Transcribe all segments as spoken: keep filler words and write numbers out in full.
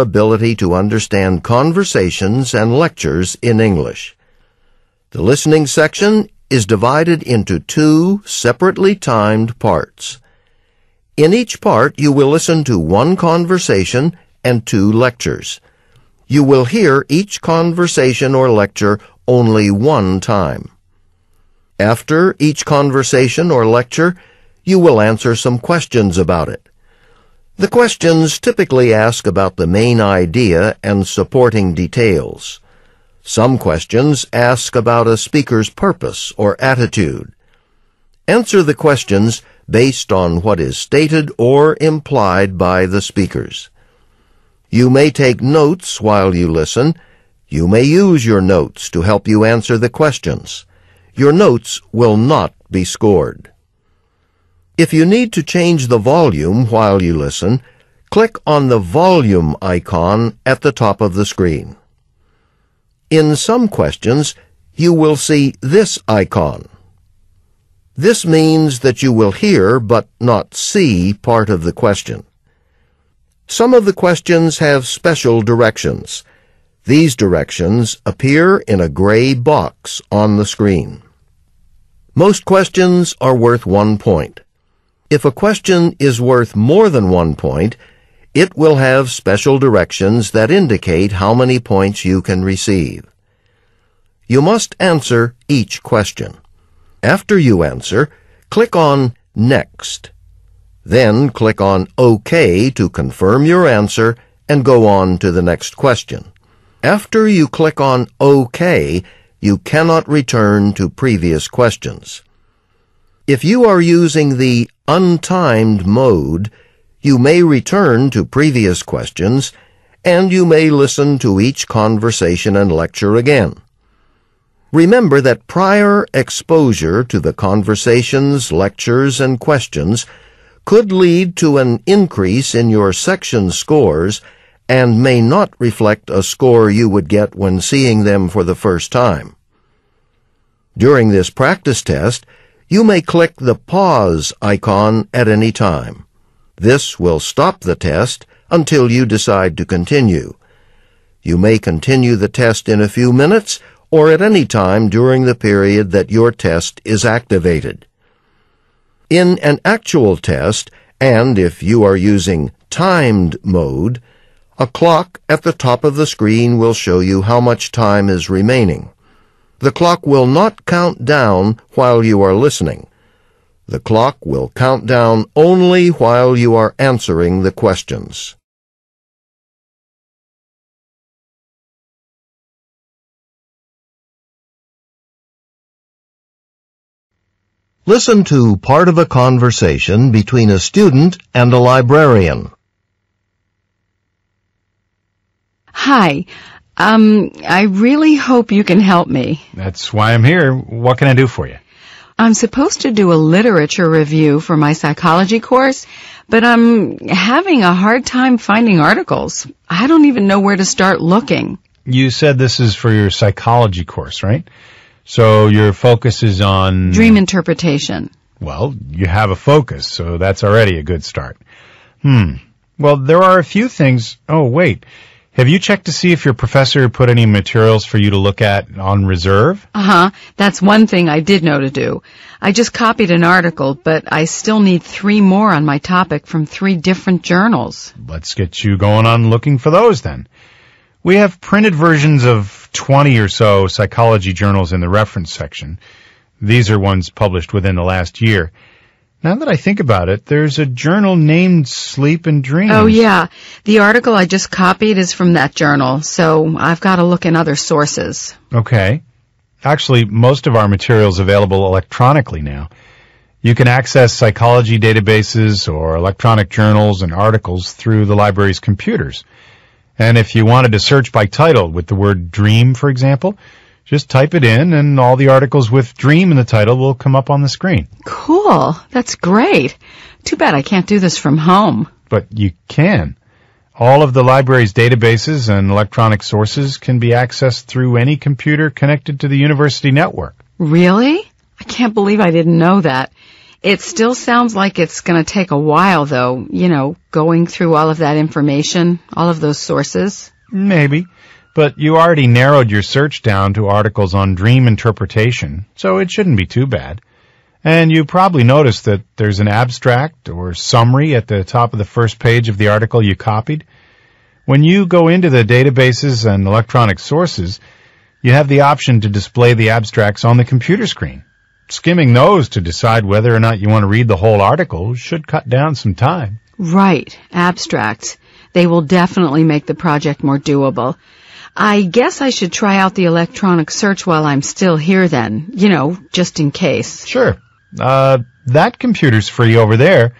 ability to understand conversations and lectures in English. The listening section is divided into two separately timed parts. In each part, you will listen to one conversation and two lectures. You will hear each conversation or lecture only one time. After each conversation or lecture, you will answer some questions about it. The questions typically ask about the main idea and supporting details. Some questions ask about a speaker's purpose or attitude. Answer the questions based on what is stated or implied by the speakers. You may take notes while you listen. You may use your notes to help you answer the questions. Your notes will not be scored. If you need to change the volume while you listen, click on the volume icon at the top of the screen. In some questions, you will see this icon. This means that you will hear but not see part of the question. Some of the questions have special directions. These directions appear in a gray box on the screen. Most questions are worth one point. If a question is worth more than one point, it will have special directions that indicate how many points you can receive. You must answer each question. After you answer, click on Next. Then click on OK to confirm your answer and go on to the next question. After you click on OK, you cannot return to previous questions. If you are using the untimed mode, you may return to previous questions, and you may listen to each conversation and lecture again. Remember that prior exposure to the conversations, lectures, and questions could lead to an increase in your section scores and may not reflect a score you would get when seeing them for the first time. During this practice test, you may click the pause icon at any time. This will stop the test until you decide to continue. You may continue the test in a few minutes or at any time during the period that your test is activated. In an actual test, and if you are using timed mode, a clock at the top of the screen will show you how much time is remaining. The clock will not count down while you are listening. The clock will count down only while you are answering the questions. Listen to part of a conversation between a student and a librarian. Hi. Um, I really hope you can help me. That's why I'm here. What can I do for you? I'm supposed to do a literature review for my psychology course, but I'm having a hard time finding articles. I don't even know where to start looking. You said this is for your psychology course, right? So your focus is on... dream interpretation. Well, you have a focus, so that's already a good start. Hmm. Well, there are a few things... Oh, wait... Have you checked to see if your professor put any materials for you to look at on reserve? Uh-huh. That's one thing I did know to do. I just copied an article, but I still need three more on my topic from three different journals. Let's get you going on looking for those, then. We have printed versions of twenty or so psychology journals in the reference section. These are ones published within the last year. Now that I think about it, there's a journal named Sleep and Dreams. Oh, yeah. The article I just copied is from that journal, so I've got to look in other sources. Okay. Actually, most of our material is available electronically now. You can access psychology databases or electronic journals and articles through the library's computers. And if you wanted to search by title with the word dream, for example, just type it in, and all the articles with dream in the title will come up on the screen. Cool. That's great. Too bad I can't do this from home. But you can. All of the library's databases and electronic sources can be accessed through any computer connected to the university network. Really? I can't believe I didn't know that. It still sounds like it's going to take a while, though, you know, going through all of that information, all of those sources. Maybe, but you already narrowed your search down to articles on dream interpretation, so it shouldn't be too bad. And you probably noticed that there's an abstract or summary at the top of the first page of the article you copied. When you go into the databases and electronic sources, you have the option to display the abstracts on the computer screen. Skimming those to decide whether or not you want to read the whole article should cut down some time. Right. Abstracts. They will definitely make the project more doable. I guess I should try out the electronic search while I'm still here then, you know, just in case. Sure. Uh, that computer's free over there,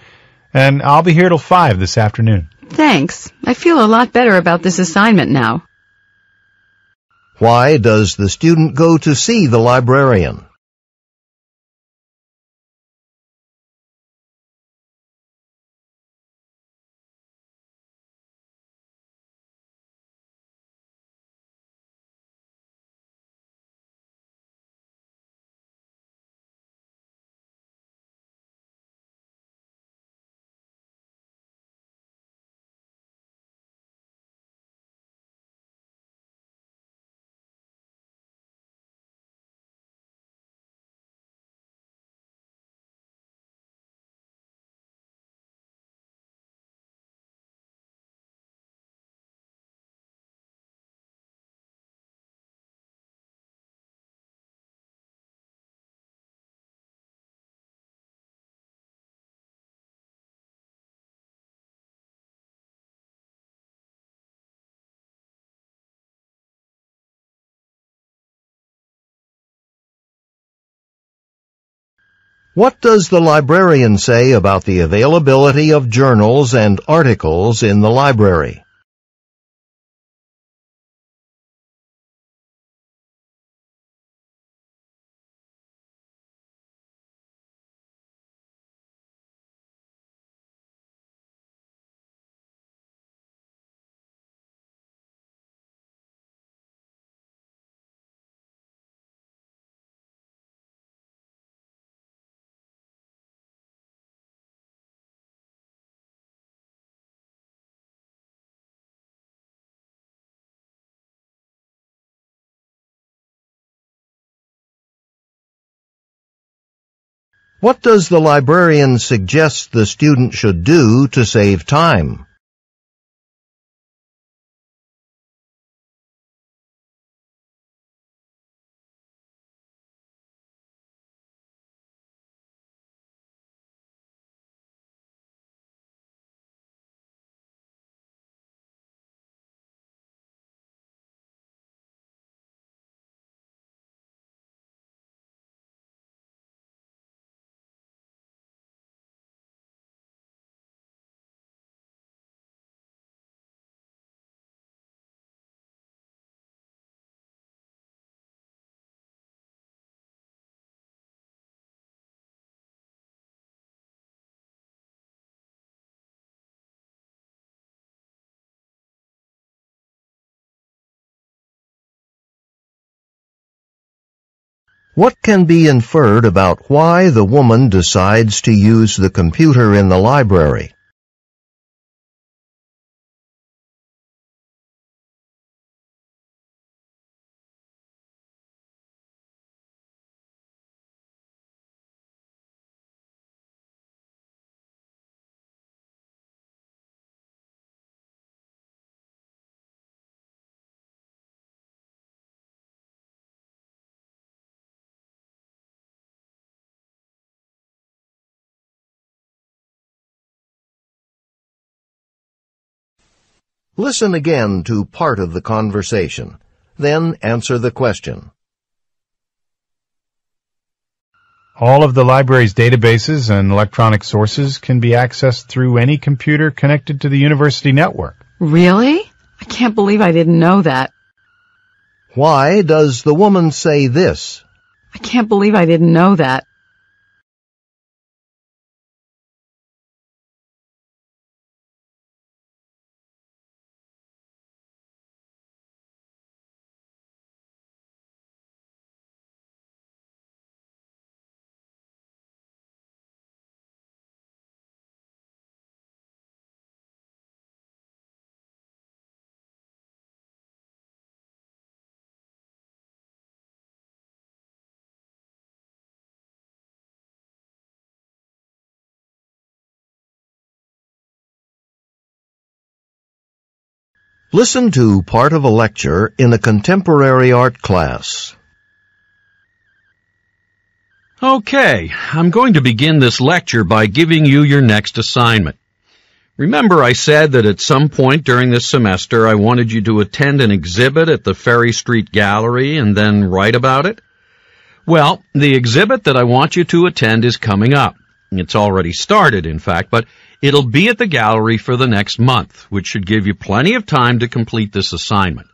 and I'll be here till five this afternoon. Thanks. I feel a lot better about this assignment now. Why does the student go to see the librarian? What does the librarian say about the availability of journals and articles in the library? What does the librarian suggest the student should do to save time? What can be inferred about why the woman decides to use the computer in the library? Listen again to part of the conversation, then answer the question. All of the library's databases and electronic sources can be accessed through any computer connected to the university network. Really? I can't believe I didn't know that. Why does the woman say this? I can't believe I didn't know that. Listen to part of a lecture in a contemporary art class. Okay, I'm going to begin this lecture by giving you your next assignment. Remember I said that at some point during this semester I wanted you to attend an exhibit at the Ferry Street Gallery and then write about it? Well, the exhibit that I want you to attend is coming up. It's already started, in fact, but it'll be at the gallery for the next month, which should give you plenty of time to complete this assignment.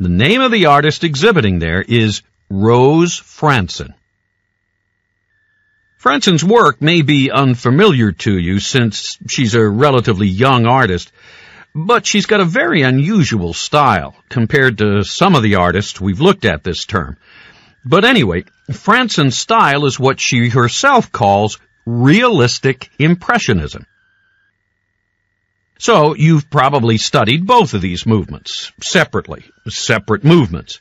The name of the artist exhibiting there is Rose Franson. Franson's work may be unfamiliar to you since she's a relatively young artist, but she's got a very unusual style compared to some of the artists we've looked at this term. But anyway, Franson's style is what she herself calls realistic impressionism. So you've probably studied both of these movements separately, separate movements.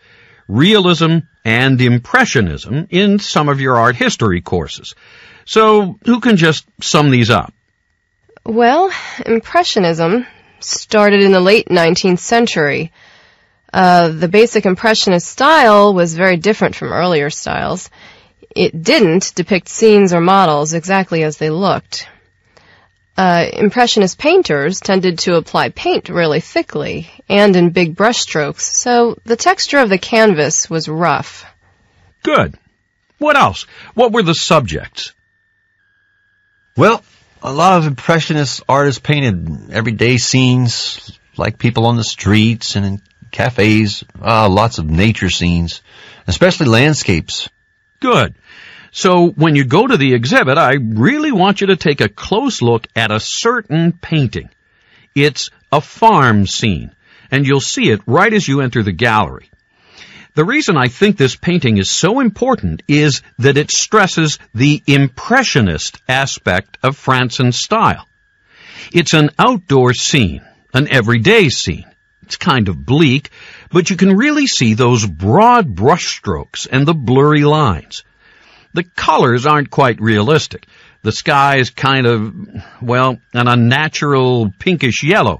Realism and impressionism in some of your art history courses. So, who can just sum these up? Well, impressionism started in the late nineteenth century. Uh, the basic impressionist style was very different from earlier styles. It didn't depict scenes or models exactly as they looked. Uh, impressionist painters tended to apply paint really thickly and in big brushstrokes, so the texture of the canvas was rough. Good. What else? What were the subjects? Well, a lot of impressionist artists painted everyday scenes, like people on the streets and in cafes, uh, lots of nature scenes, especially landscapes. Good. So when you go to the exhibit, I really want you to take a close look at a certain painting. It's a farm scene, and you'll see it right as you enter the gallery. The reason I think this painting is so important is that it stresses the impressionist aspect of Franson's style. It's an outdoor scene, an everyday scene. It's kind of bleak, but you can really see those broad brushstrokes and the blurry lines. The colors aren't quite realistic. The sky is kind of, well, an unnatural pinkish yellow,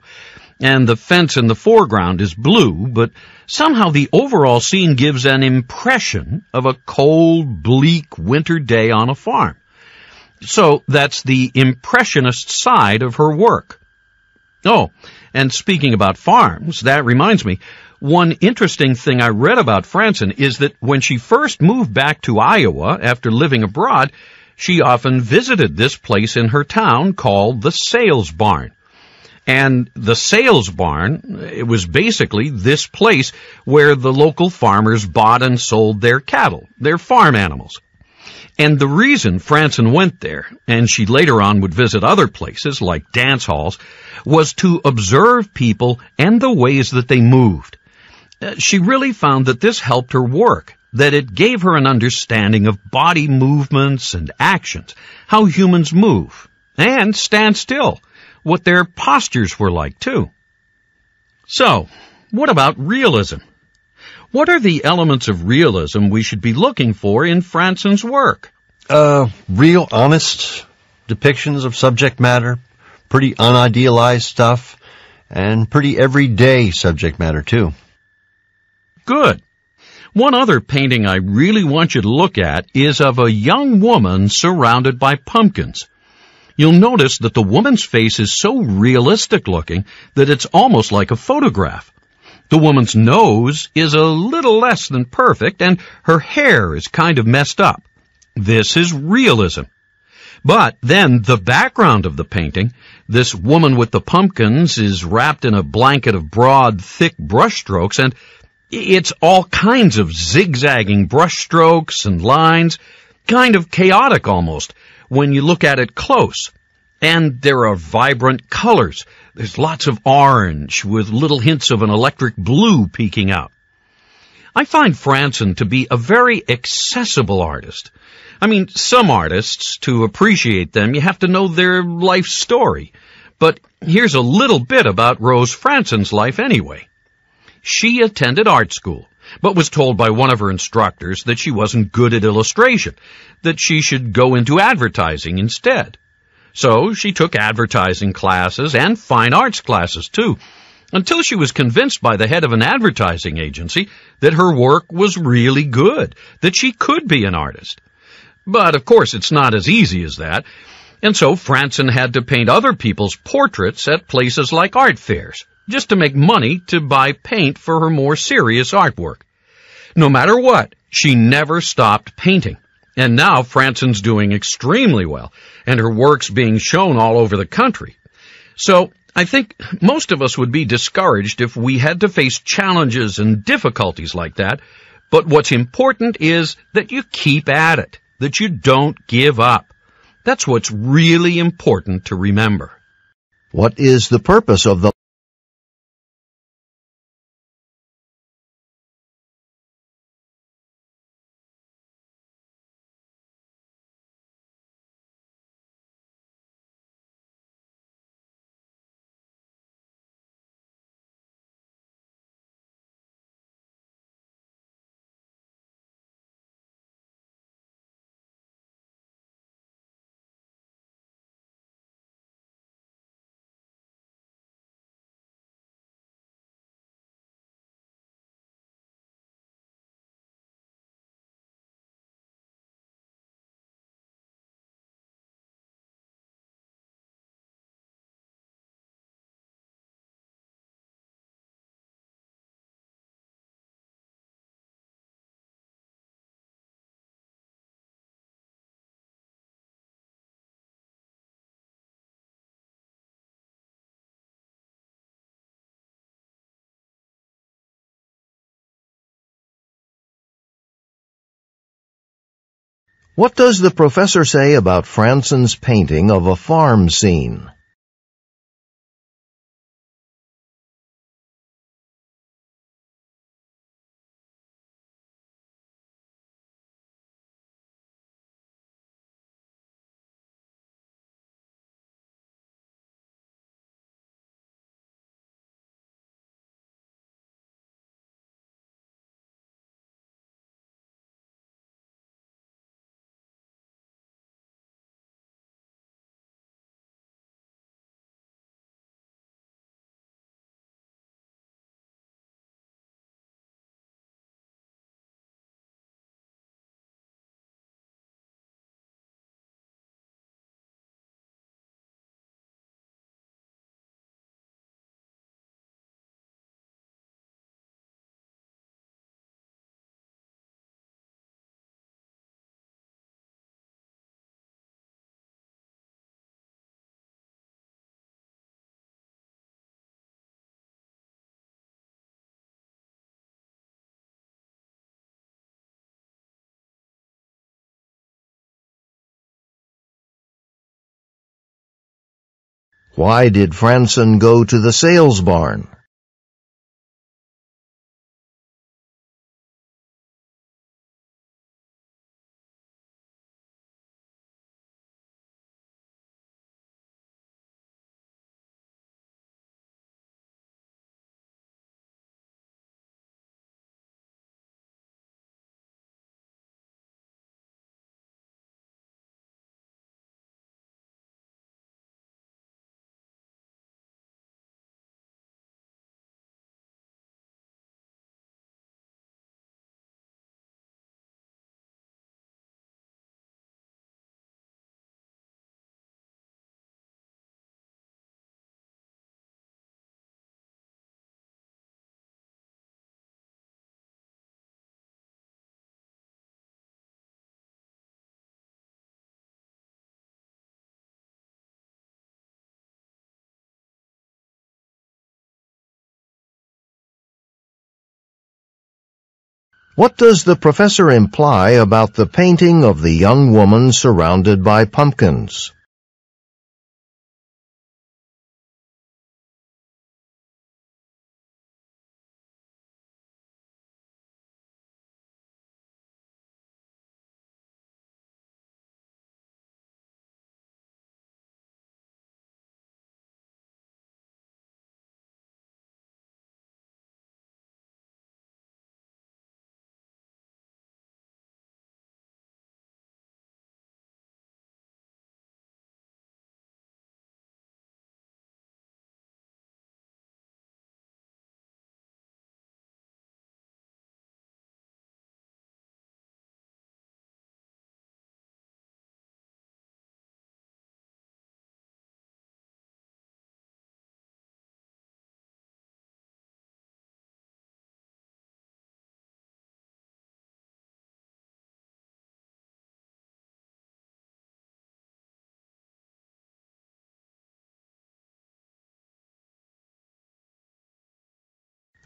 and the fence in the foreground is blue, but somehow the overall scene gives an impression of a cold, bleak winter day on a farm. So that's the impressionist side of her work. Oh, and speaking about farms, that reminds me, one interesting thing I read about Franson is that when she first moved back to Iowa after living abroad, she often visited this place in her town called the Sales Barn. And the Sales Barn, it was basically this place where the local farmers bought and sold their cattle, their farm animals. And the reason Franson went there, and she later on would visit other places like dance halls, was to observe people and the ways that they moved. She really found that this helped her work, that it gave her an understanding of body movements and actions, how humans move, and stand still, what their postures were like, too. So, what about realism? What are the elements of realism we should be looking for in Franson's work? Uh, real, honest depictions of subject matter, pretty unidealized stuff, and pretty everyday subject matter, too. Good. One other painting I really want you to look at is of a young woman surrounded by pumpkins. You'll notice that the woman's face is so realistic-looking that it's almost like a photograph. The woman's nose is a little less than perfect, and her hair is kind of messed up. This is realism. But then the background of the painting, this woman with the pumpkins is wrapped in a blanket of broad, thick brushstrokes, and it's all kinds of zigzagging brushstrokes and lines, kind of chaotic almost, when you look at it close. And there are vibrant colors. There's lots of orange with little hints of an electric blue peeking out. I find Franson to be a very accessible artist. I mean, some artists, to appreciate them, you have to know their life story. But here's a little bit about Rose Franson's life anyway. She attended art school, but was told by one of her instructors that she wasn't good at illustration, that she should go into advertising instead. So she took advertising classes and fine arts classes, too, until she was convinced by the head of an advertising agency that her work was really good, that she could be an artist. But, of course, it's not as easy as that, and so Franson had to paint other people's portraits at places like art fairs, just to make money to buy paint for her more serious artwork. No matter what, she never stopped painting. And now Franson's doing extremely well, and her work's being shown all over the country. So I think most of us would be discouraged if we had to face challenges and difficulties like that, but what's important is that you keep at it, that you don't give up. That's what's really important to remember. What is the purpose of the What does the professor say about Franson's painting of a farm scene? Why did Franson go to the sales barn? What does the professor imply about the painting of the young woman surrounded by pumpkins?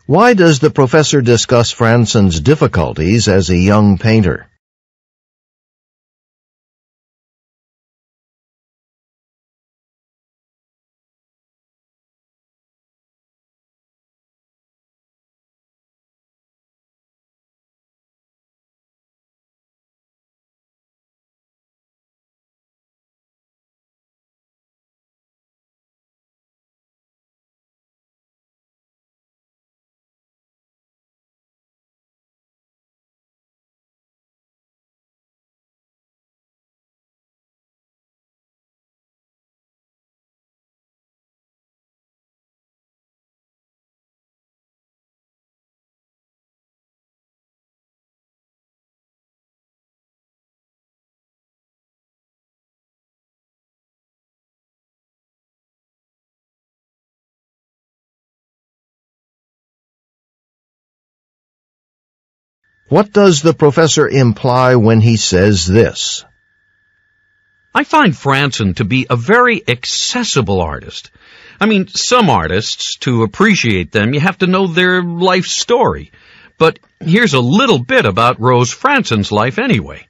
Why does the professor discuss Franson's difficulties as a young painter? What does the professor imply when he says this? I find Franson to be a very accessible artist. I mean, some artists, to appreciate them, you have to know their life story. But here's a little bit about Rose Franson's life anyway.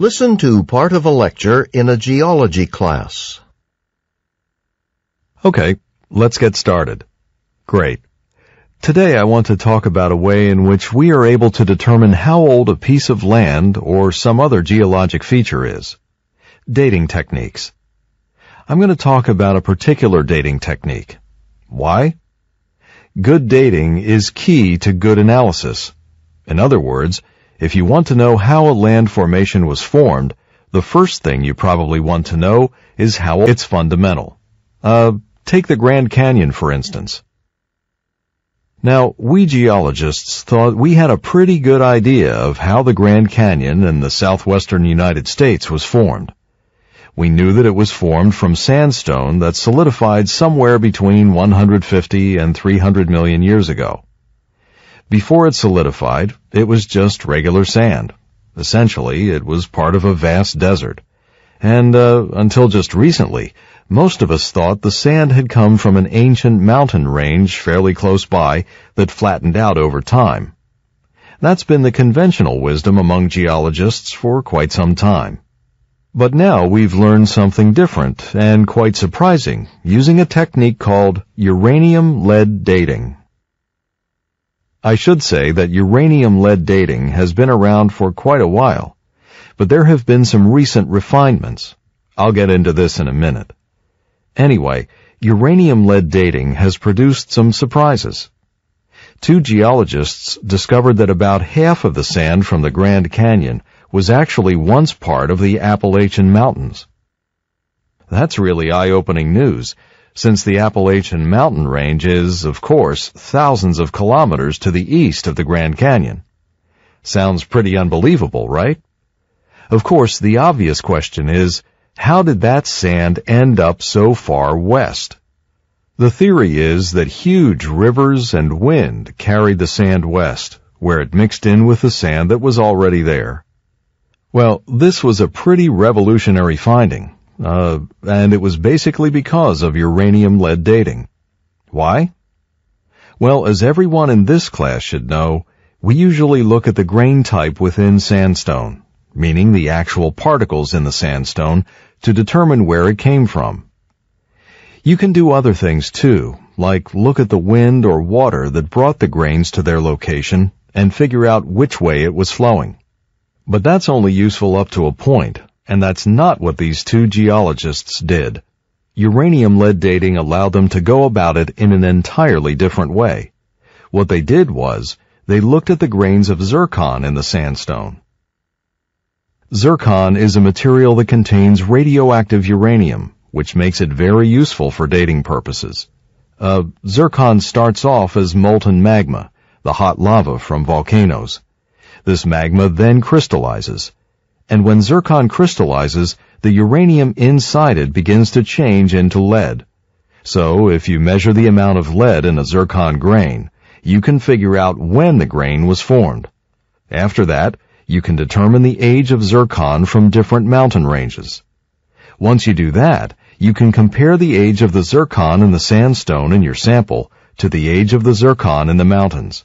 Listen to part of a lecture in a geology class. Okay, let's get started. Great. Today I want to talk about a way in which we are able to determine how old a piece of land or some other geologic feature is. Dating techniques. I'm going to talk about a particular dating technique. Why? Good dating is key to good analysis. In other words, if you want to know how a land formation was formed, the first thing you probably want to know is how it's fundamental. Uh, take the Grand Canyon, for instance. Now, we geologists thought we had a pretty good idea of how the Grand Canyon in the southwestern United States was formed. We knew that it was formed from sandstone that solidified somewhere between one hundred fifty and three hundred million years ago. Before it solidified, it was just regular sand. Essentially, it was part of a vast desert. And uh, until just recently, most of us thought the sand had come from an ancient mountain range fairly close by that flattened out over time. That's been the conventional wisdom among geologists for quite some time. But now we've learned something different and quite surprising using a technique called uranium-lead dating. I should say that uranium-lead dating has been around for quite a while, but there have been some recent refinements. I'll get into this in a minute. Anyway, uranium-lead dating has produced some surprises. Two geologists discovered that about half of the sand from the Grand Canyon was actually once part of the Appalachian Mountains. That's really eye-opening news, since the Appalachian mountain range is, of course, thousands of kilometers to the east of the Grand Canyon. Sounds pretty unbelievable, right? Of course, the obvious question is, how did that sand end up so far west? The theory is that huge rivers and wind carried the sand west, where it mixed in with the sand that was already there. Well, this was a pretty revolutionary finding. Uh, and it was basically because of uranium-lead dating. Why? Well, as everyone in this class should know, we usually look at the grain type within sandstone, meaning the actual particles in the sandstone, to determine where it came from. You can do other things too, like look at the wind or water that brought the grains to their location and figure out which way it was flowing. But that's only useful up to a point, and that's not what these two geologists did. Uranium-lead dating allowed them to go about it in an entirely different way. What they did was, they looked at the grains of zircon in the sandstone. Zircon is a material that contains radioactive uranium, which makes it very useful for dating purposes. Uh, zircon starts off as molten magma, the hot lava from volcanoes. This magma then crystallizes. And when zircon crystallizes, the uranium inside it begins to change into lead. So, if you measure the amount of lead in a zircon grain, you can figure out when the grain was formed. After that, you can determine the age of zircon from different mountain ranges. Once you do that, you can compare the age of the zircon in the sandstone in your sample to the age of the zircon in the mountains.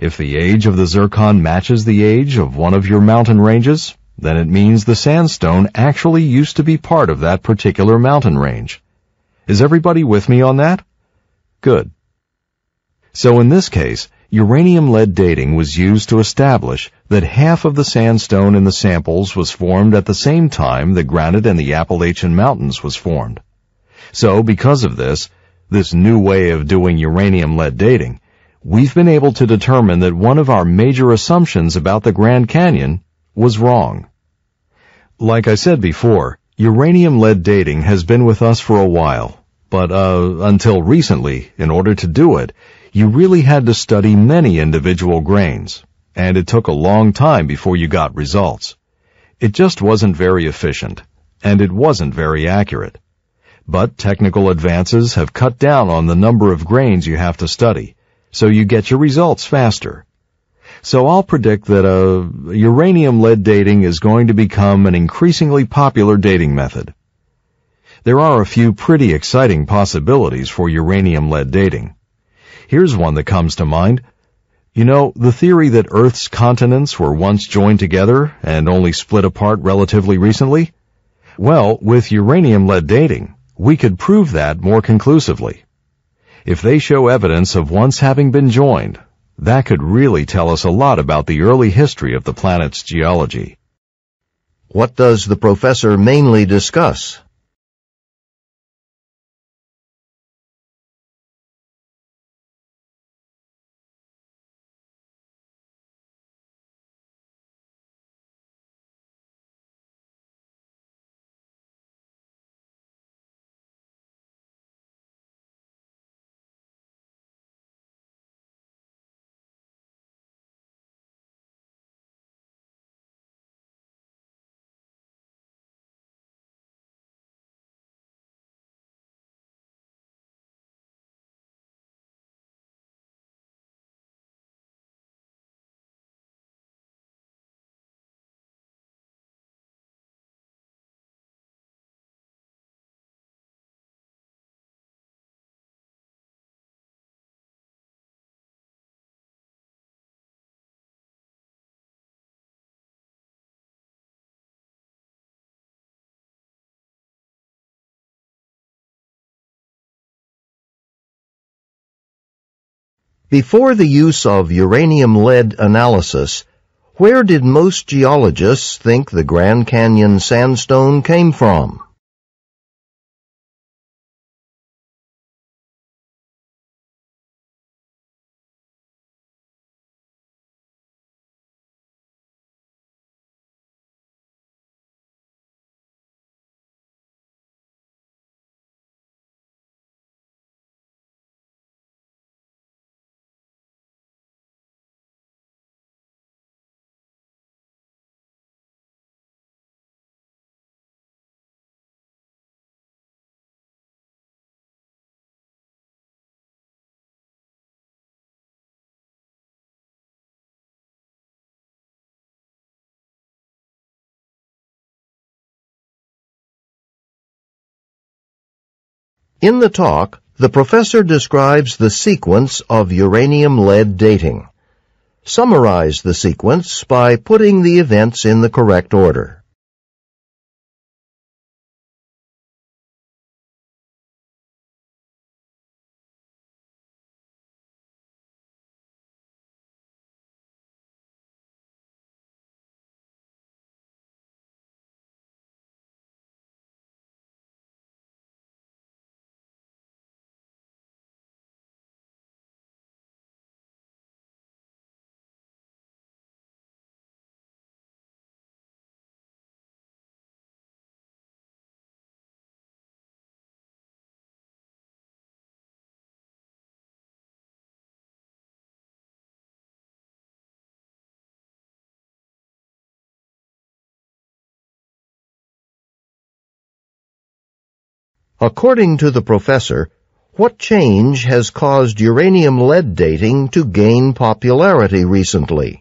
If the age of the zircon matches the age of one of your mountain ranges, then it means the sandstone actually used to be part of that particular mountain range. Is everybody with me on that? Good. So in this case, uranium-lead dating was used to establish that half of the sandstone in the samples was formed at the same time the granite in the Appalachian Mountains was formed. So because of this, this new way of doing uranium-lead dating, we've been able to determine that one of our major assumptions about the Grand Canyon was wrong. Like I said before, uranium-lead dating has been with us for a while, but uh, until recently, in order to do it, you really had to study many individual grains, and it took a long time before you got results. It just wasn't very efficient, and it wasn't very accurate. But technical advances have cut down on the number of grains you have to study, so you get your results faster. So I'll predict that uh, uranium-lead dating is going to become an increasingly popular dating method. There are a few pretty exciting possibilities for uranium-lead dating. Here's one that comes to mind. You know, the theory that Earth's continents were once joined together and only split apart relatively recently? Well, with uranium-lead dating, we could prove that more conclusively. If they show evidence of once having been joined, that could really tell us a lot about the early history of the planet's geology. What does the professor mainly discuss? Before the use of uranium-lead analysis, where did most geologists think the Grand Canyon sandstone came from? In the talk, the professor describes the sequence of uranium-lead dating. Summarize the sequence by putting the events in the correct order. According to the professor, what change has caused uranium-lead dating to gain popularity recently?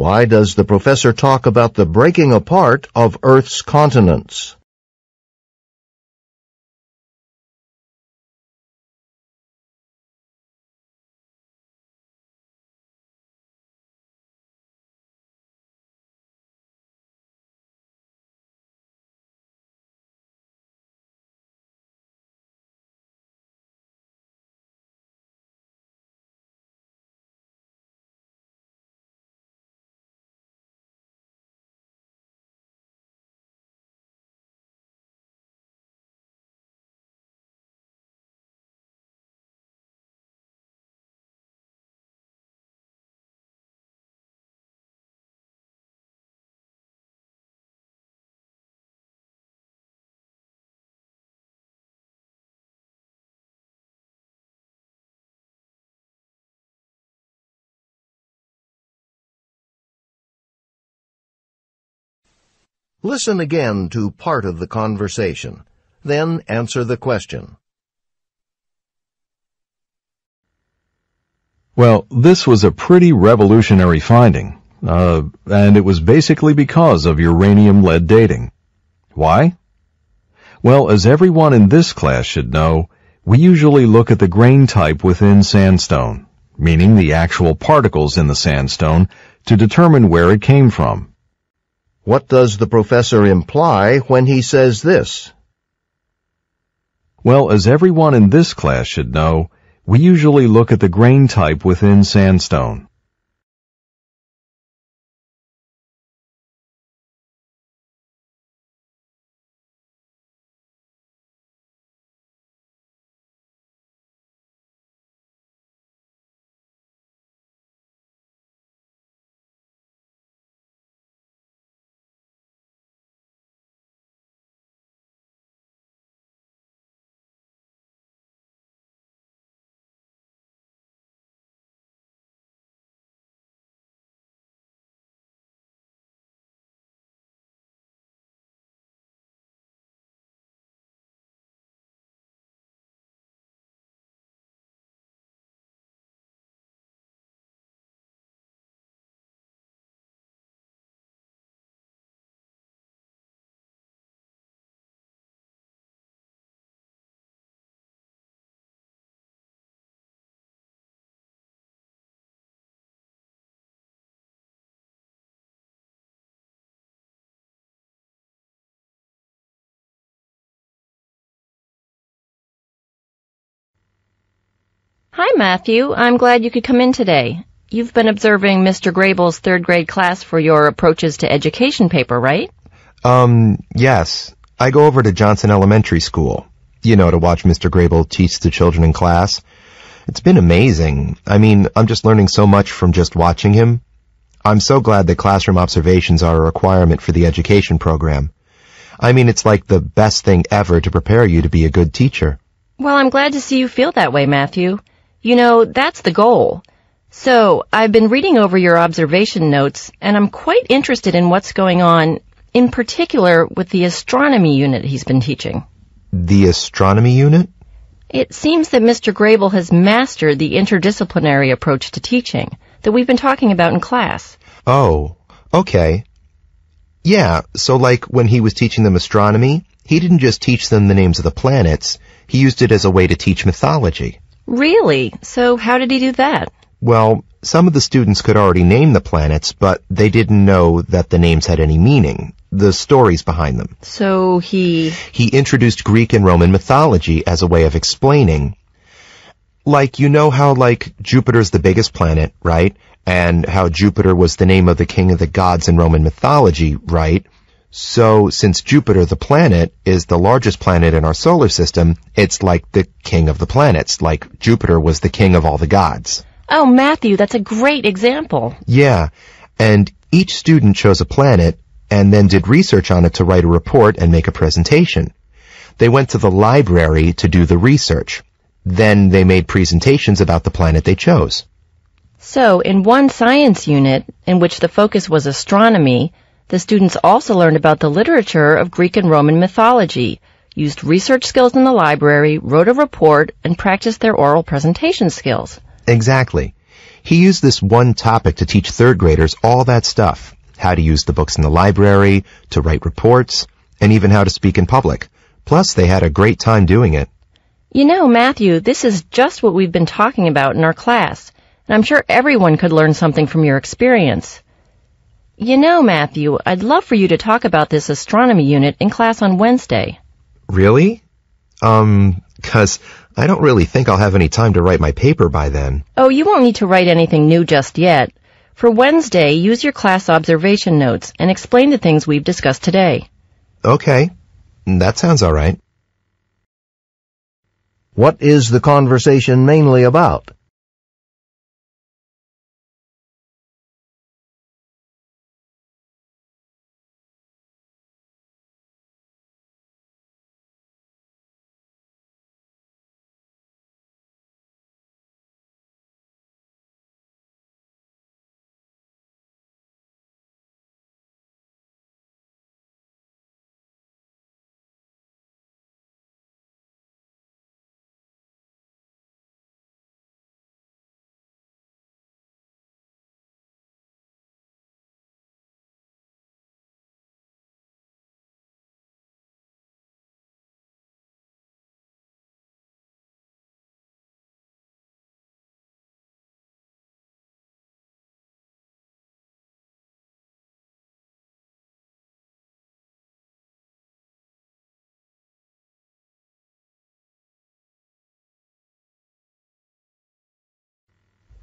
Why does the professor talk about the breaking apart of Earth's continents? Listen again to part of the conversation, then answer the question. Well, this was a pretty revolutionary finding, uh, and it was basically because of uranium-lead dating. Why? Well, as everyone in this class should know, we usually look at the grain type within sandstone, meaning the actual particles in the sandstone, to determine where it came from. What does the professor imply when he says this? Well, as everyone in this class should know, we usually look at the grain type within sandstone. Hi, Matthew. I'm glad you could come in today. You've been observing Mister Grable's third grade class for your Approaches to Education paper, right? Um, yes. I go over to Johnson Elementary School, you know, to watch Mister Grable teach the children in class. It's been amazing. I mean, I'm just learning so much from just watching him. I'm so glad that classroom observations are a requirement for the education program. I mean, it's like the best thing ever to prepare you to be a good teacher. Well, I'm glad to see you feel that way, Matthew. You know, that's the goal. So, I've been reading over your observation notes, and I'm quite interested in what's going on, in particular with the astronomy unit he's been teaching. The astronomy unit? It seems that Mister Grable has mastered the interdisciplinary approach to teaching that we've been talking about in class. Oh, okay. Yeah, so like when he was teaching them astronomy, he didn't just teach them the names of the planets, he used it as a way to teach mythology. Really? So how did he do that? Well, Some of the students could already name the planets, but they didn't know that the names had any meaning, the stories behind them. So he... He introduced Greek and Roman mythology as a way of explaining. Like, you know how, like, Jupiter's the biggest planet, right? And how Jupiter was the name of the king of the gods in Roman mythology, right? So, since Jupiter, the planet, is the largest planet in our solar system, it's like the king of the planets, like Jupiter was the king of all the gods. Oh, Matthew, that's a great example. Yeah, and each student chose a planet and then did research on it to write a report and make a presentation. They went to the library to do the research. Then they made presentations about the planet they chose. So, in one science unit, in which the focus was astronomy, the students also learned about the literature of Greek and Roman mythology, used research skills in the library, wrote a report, and practiced their oral presentation skills. Exactly. He used this one topic to teach third graders all that stuff, how to use the books in the library, to write reports, and even how to speak in public. Plus, they had a great time doing it. You know, Matthew, this is just what we've been talking about in our class, and I'm sure everyone could learn something from your experience. You know, Matthew, I'd love for you to talk about this astronomy unit in class on Wednesday. Really? Um, 'cause I don't really think I'll have any time to write my paper by then. Oh, you won't need to write anything new just yet. For Wednesday, use your class observation notes and explain the things we've discussed today. Okay. That sounds all right. What is the conversation mainly about?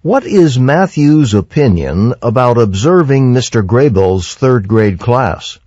What is Matthew's opinion about observing Mister Grable's third grade class?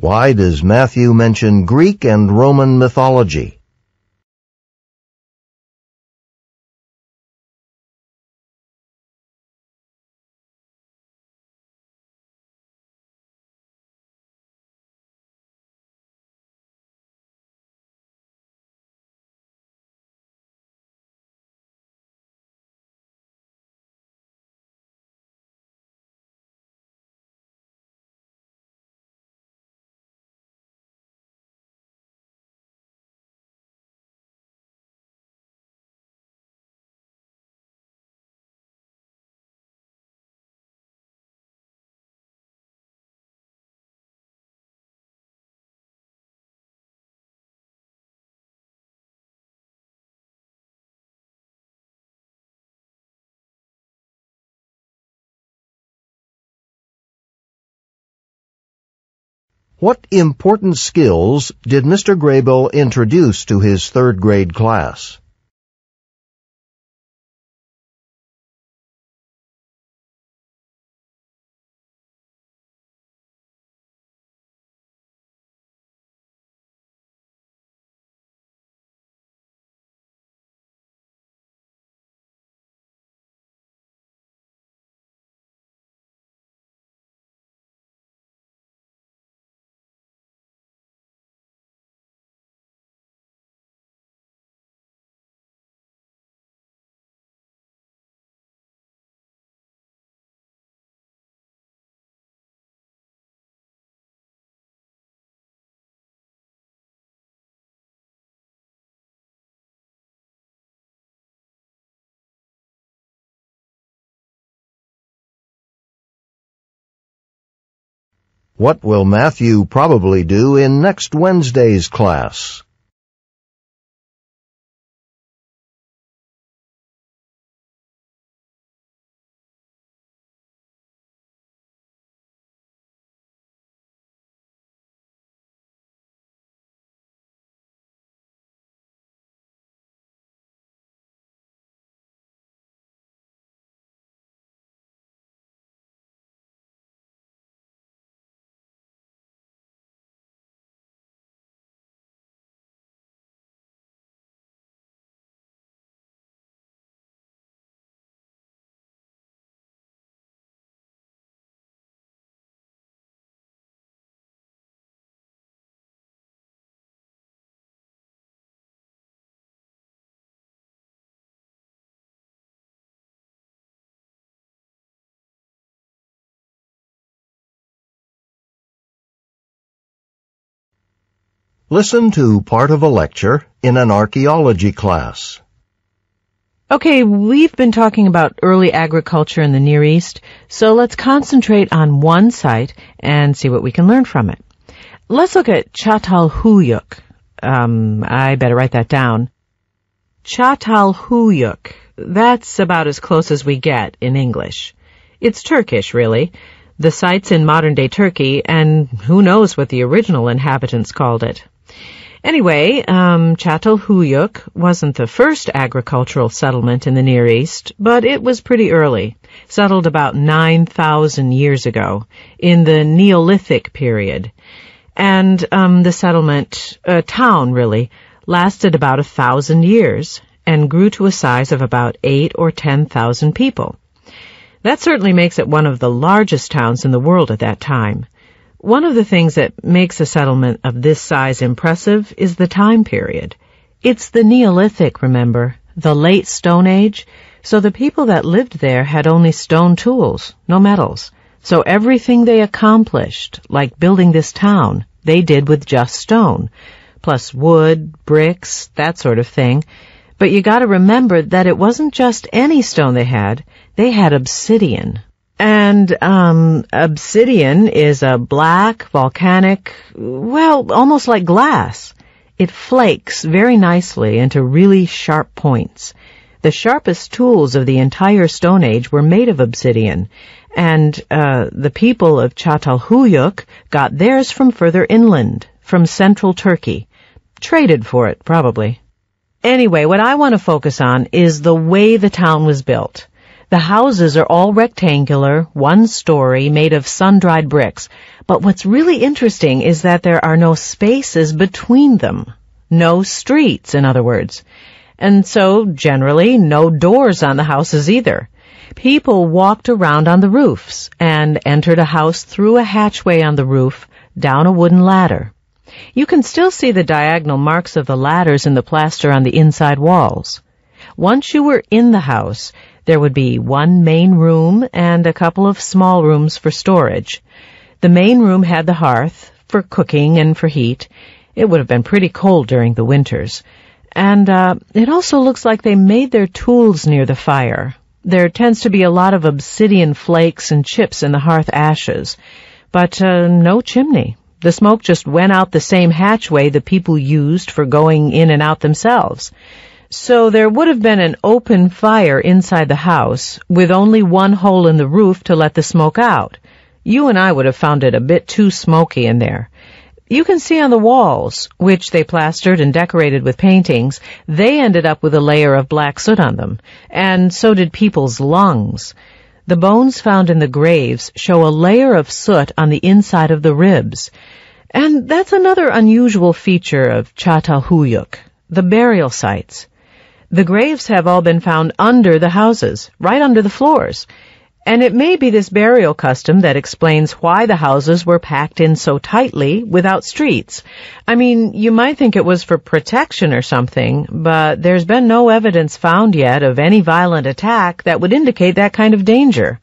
Why does Matthew mention Greek and Roman mythology? What important skills did Mister Grable introduce to his third grade class? What will Matthew probably do in next Wednesday's class? Listen to part of a lecture in an archaeology class. Okay, we've been talking about early agriculture in the Near East, so let's concentrate on one site and see what we can learn from it. Let's look at Çatalhöyük. Um, I better write that down. Çatalhöyük. That's about as close as we get in English. It's Turkish, really. The site's in modern-day Turkey, and who knows what the original inhabitants called it. Anyway, um, Çatalhöyük wasn't the first agricultural settlement in the Near East, but it was pretty early, settled about nine thousand years ago, in the Neolithic period. And um, the settlement, uh, town really, lasted about a thousand years and grew to a size of about eight or ten thousand people. That certainly makes it one of the largest towns in the world at that time. One of the things that makes a settlement of this size impressive is the time period. It's the Neolithic, remember, the late Stone Age, so the people that lived there had only stone tools, no metals. So everything they accomplished, like building this town, they did with just stone, plus wood, bricks, that sort of thing. But you gotta remember that it wasn't just any stone they had, they had obsidian. And, um, obsidian is a black, volcanic, well, almost like glass. It flakes very nicely into really sharp points. The sharpest tools of the entire Stone Age were made of obsidian, and, uh, the people of Çatalhöyük got theirs from further inland, from central Turkey. Traded for it, probably. Anyway, what I want to focus on is the way the town was built. The houses are all rectangular, one-story, made of sun-dried bricks. But what's really interesting is that there are no spaces between them. No streets, in other words. And so, generally, no doors on the houses either. People walked around on the roofs and entered a house through a hatchway on the roof, down a wooden ladder. You can still see the diagonal marks of the ladders in the plaster on the inside walls. Once you were in the house, there would be one main room and a couple of small rooms for storage. The main room had the hearth, for cooking and for heat. It would have been pretty cold during the winters. And uh, it also looks like they made their tools near the fire. There tends to be a lot of obsidian flakes and chips in the hearth ashes, but uh, no chimney. The smoke just went out the same hatchway the people used for going in and out themselves. So there would have been an open fire inside the house, with only one hole in the roof to let the smoke out. You and I would have found it a bit too smoky in there. You can see on the walls, which they plastered and decorated with paintings, they ended up with a layer of black soot on them, and so did people's lungs. The bones found in the graves show a layer of soot on the inside of the ribs. And that's another unusual feature of Çatalhöyük, the burial sites. The graves have all been found under the houses, right under the floors. And it may be this burial custom that explains why the houses were packed in so tightly without streets. I mean, you might think it was for protection or something, but there's been no evidence found yet of any violent attack that would indicate that kind of danger.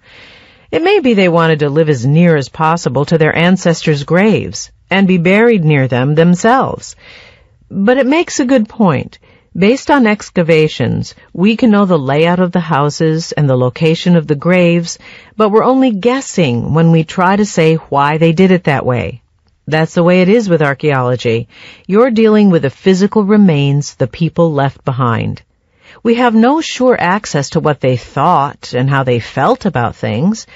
It may be they wanted to live as near as possible to their ancestors' graves and be buried near them themselves. But it makes a good point. Based on excavations, we can know the layout of the houses and the location of the graves, but we're only guessing when we try to say why they did it that way. That's the way it is with archaeology. You're dealing with the physical remains the people left behind. We have no sure access to what they thought and how they felt about things.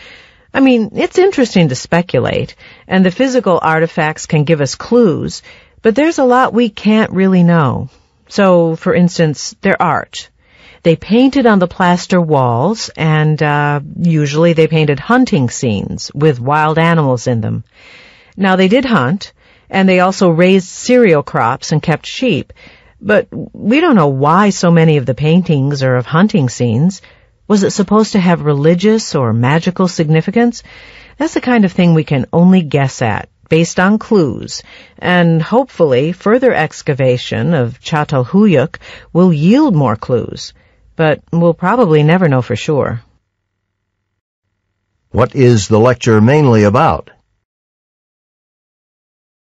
I mean, it's interesting to speculate, and the physical artifacts can give us clues, but there's a lot we can't really know. So, for instance, their art. They painted on the plaster walls, and uh, usually they painted hunting scenes with wild animals in them. Now, they did hunt, and they also raised cereal crops and kept sheep, but we don't know why so many of the paintings are of hunting scenes. Was it supposed to have religious or magical significance? That's the kind of thing we can only guess at, based on clues, and hopefully further excavation of Çatalhöyük will yield more clues, but we'll probably never know for sure. What is the lecture mainly about? What does the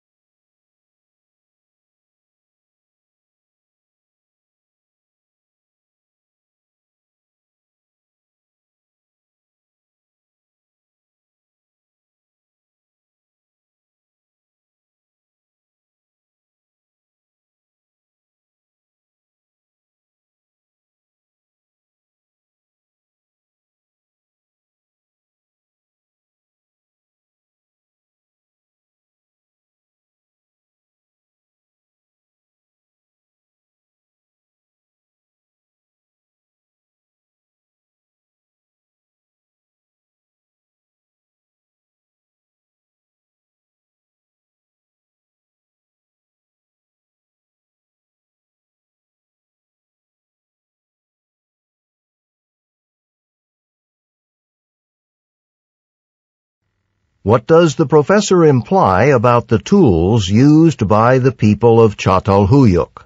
professor imply about the tools used by the people of Çatalhöyük?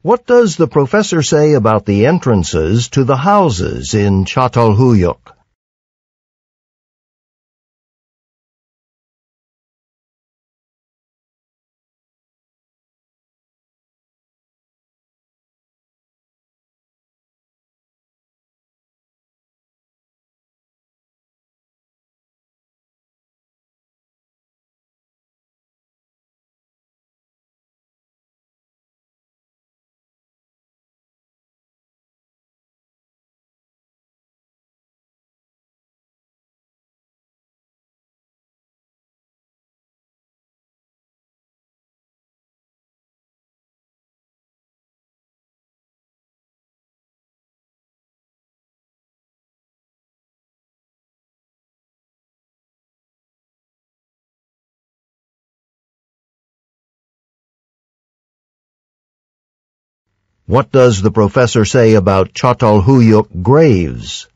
What does the professor say about the entrances to the houses in Çatalhöyük? What does the professor say about Çatalhöyük graves?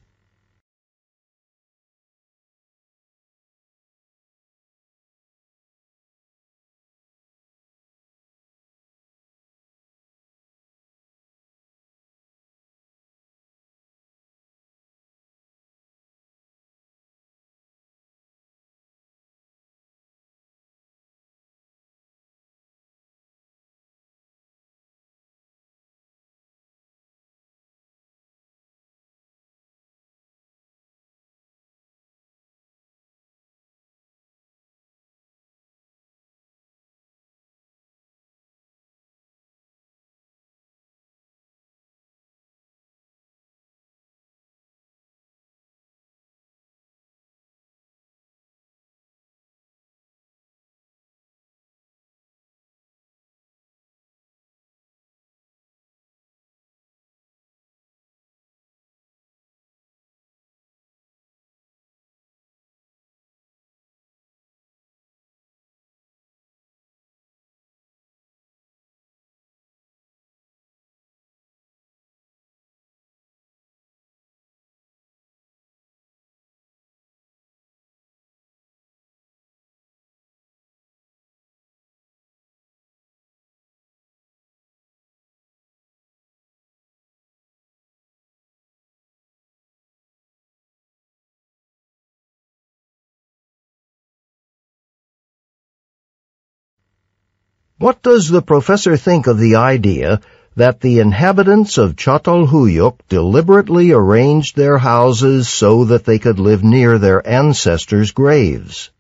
What does the professor think of the idea that the inhabitants of Çatalhöyük deliberately arranged their houses so that they could live near their ancestors' graves?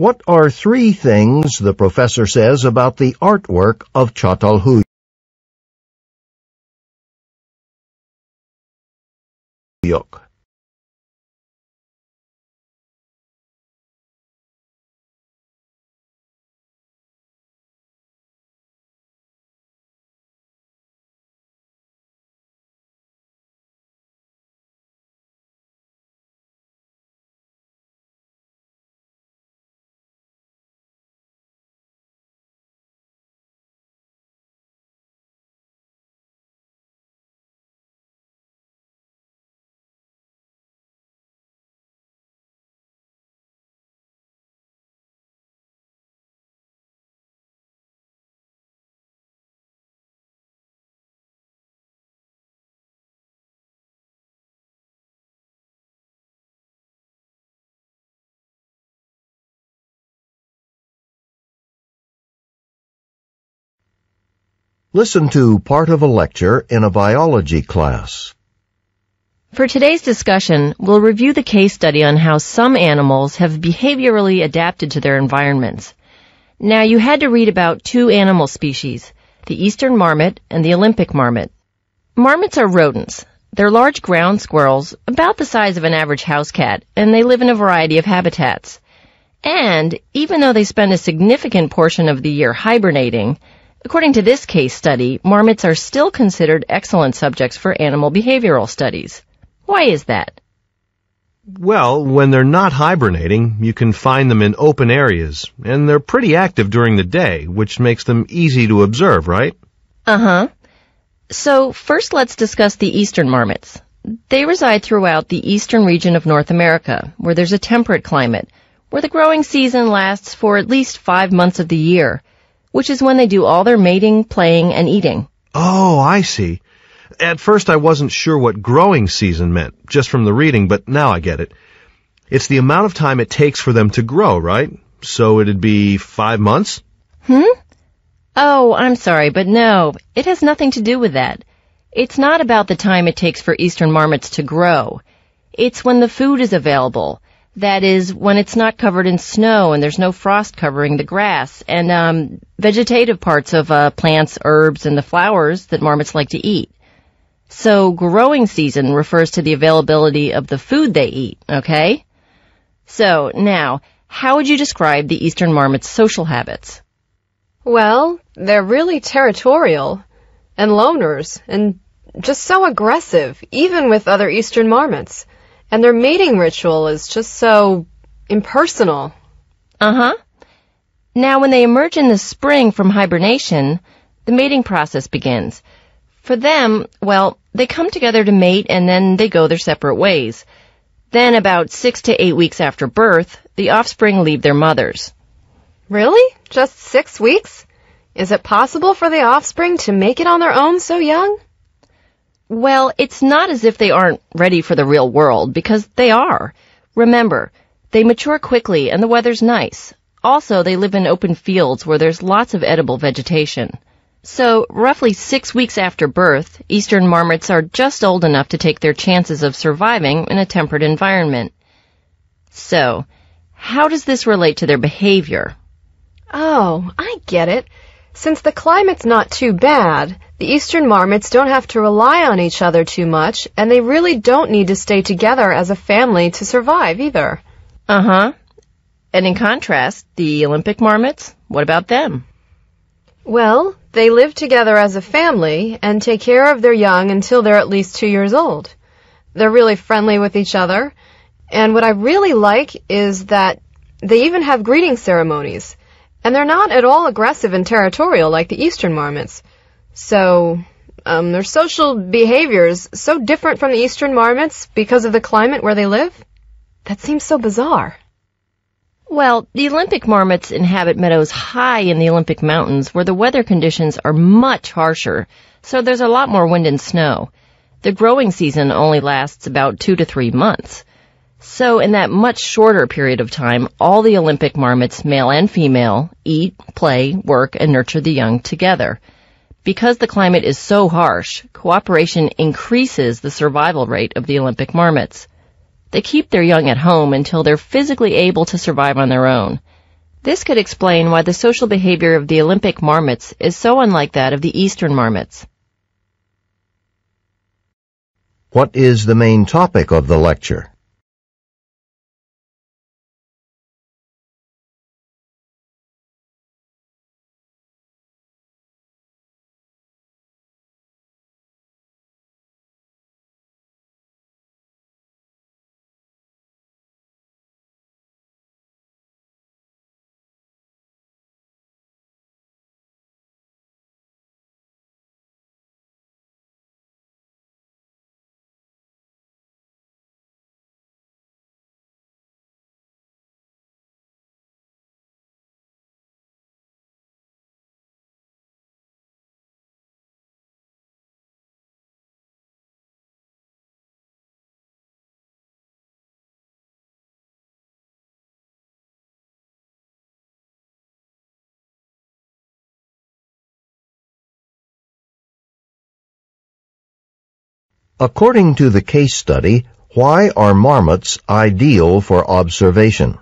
What are three things the professor says about the artwork of Çatalhöyük? Listen to part of a lecture in a biology class. For today's discussion, we'll review the case study on how some animals have behaviorally adapted to their environments. Now, you had to read about two animal species, the eastern marmot and the Olympic marmot. Marmots are rodents. They're large ground squirrels, about the size of an average house cat, and they live in a variety of habitats. And, even though they spend a significant portion of the year hibernating, according to this case study, marmots are still considered excellent subjects for animal behavioral studies. Why is that? Well, when they're not hibernating, you can find them in open areas, and they're pretty active during the day, which makes them easy to observe, right? Uh-huh. So, first let's discuss the eastern marmots. They reside throughout the eastern region of North America, where there's a temperate climate, where the growing season lasts for at least five months of the year, which is when they do all their mating, playing, and eating. Oh, I see. At first I wasn't sure what growing season meant, just from the reading, but now I get it. It's the amount of time it takes for them to grow, right? So it'd be five months? Hmm? Oh, I'm sorry, but no, it has nothing to do with that. It's not about the time it takes for eastern marmots to grow. It's when the food is available. That is, when it's not covered in snow and there's no frost covering the grass and um, vegetative parts of uh, plants, herbs, and the flowers that marmots like to eat. So growing season refers to the availability of the food they eat, okay? So now, how would you describe the eastern marmot's social habits? Well, they're really territorial and loners and just so aggressive, even with other eastern marmots. And their mating ritual is just so impersonal. Uh-huh. Now, when they emerge in the spring from hibernation, the mating process begins. For them, well, they come together to mate and then they go their separate ways. Then, about six to eight weeks after birth, the offspring leave their mothers. Really? Just six weeks? Is it possible for the offspring to make it on their own so young? Well, it's not as if they aren't ready for the real world, because they are. Remember, they mature quickly and the weather's nice. Also, they live in open fields where there's lots of edible vegetation. So, roughly six weeks after birth, eastern marmots are just old enough to take their chances of surviving in a temperate environment. So, How does this relate to their behavior? Oh, I get it. Since the climate's not too bad, the eastern marmots don't have to rely on each other too much, and they really don't need to stay together as a family to survive either. Uh-huh. And in contrast, the Olympic marmots, what about them? Well, they live together as a family and take care of their young until they're at least two years old. They're really friendly with each other. And what I really like is that they even have greeting ceremonies. And they're not at all aggressive and territorial like the eastern marmots. So, um, their social behavior's so different from the eastern marmots because of the climate where they live? That seems so bizarre. Well, the Olympic marmots inhabit meadows high in the Olympic Mountains where the weather conditions are much harsher, so there's a lot more wind and snow. The growing season only lasts about two to three months. So in that much shorter period of time, all the Olympic marmots, male and female, eat, play, work, and nurture the young together. Because the climate is so harsh, cooperation increases the survival rate of the Olympic marmots. They keep their young at home until they're physically able to survive on their own. This could explain why the social behavior of the Olympic marmots is so unlike that of the eastern marmots. What is the main topic of the lecture? According to the case study, why are marmots ideal for observation?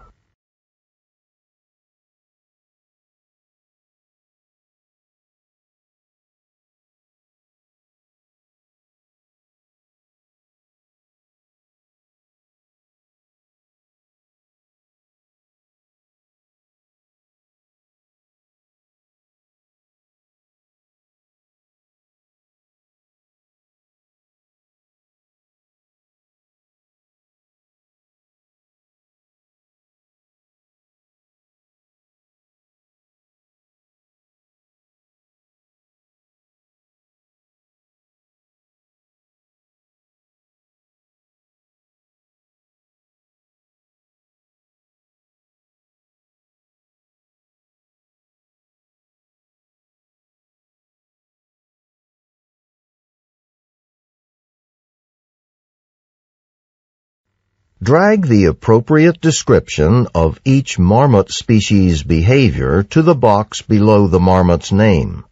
Drag the appropriate description of each marmot species' behavior to the box below the marmot's name.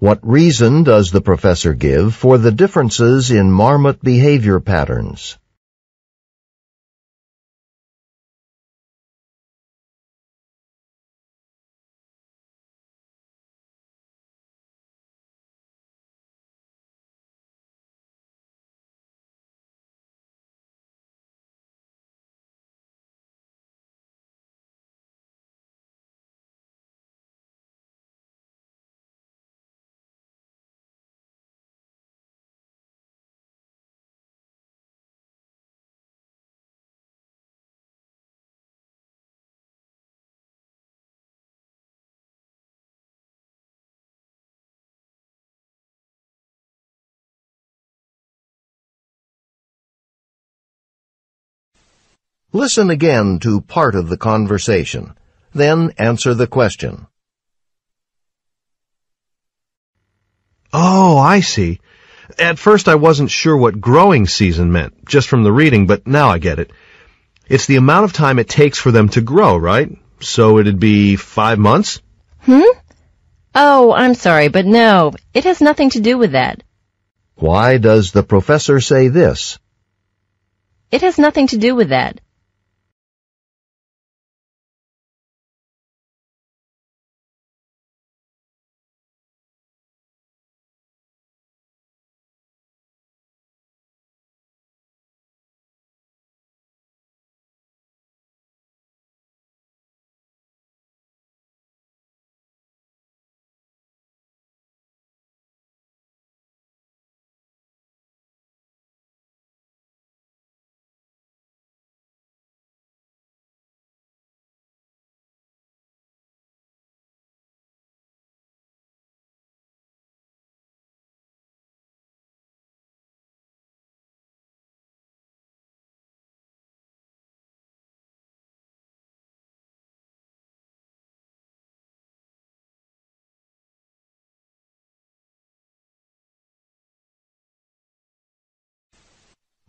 What reason does the professor give for the differences in marmot behavior patterns? Listen again to part of the conversation, then answer the question. Oh, I see. At first I wasn't sure what growing season meant, just from the reading, but now I get it. It's the amount of time it takes for them to grow, right? So it'd be five months? Hmm? Oh, I'm sorry, but no, it has nothing to do with that. Why does the professor say this? It has nothing to do with that.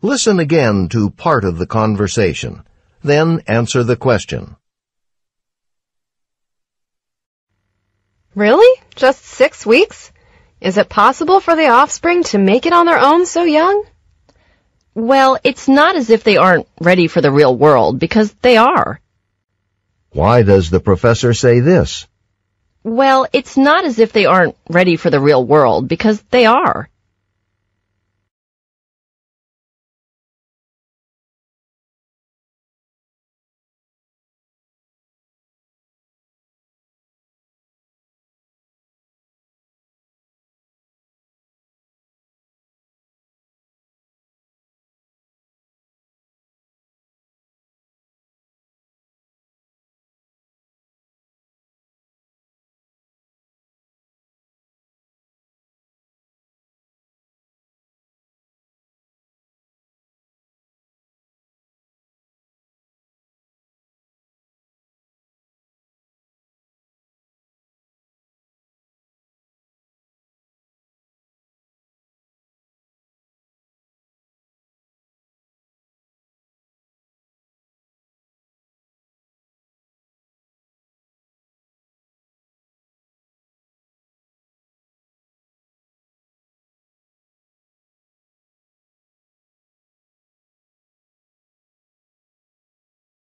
Listen again to part of the conversation, then answer the question. Really? Just six weeks? Is it possible for the offspring to make it on their own so young? Well, it's not as if they aren't ready for the real world, because they are. Why does the professor say this? Well, it's not as if they aren't ready for the real world, because they are.